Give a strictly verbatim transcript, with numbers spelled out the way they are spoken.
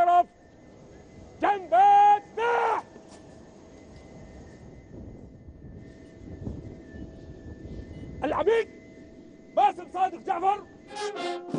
الشرف تنبات ساح. العميد باسم صادق جعفر.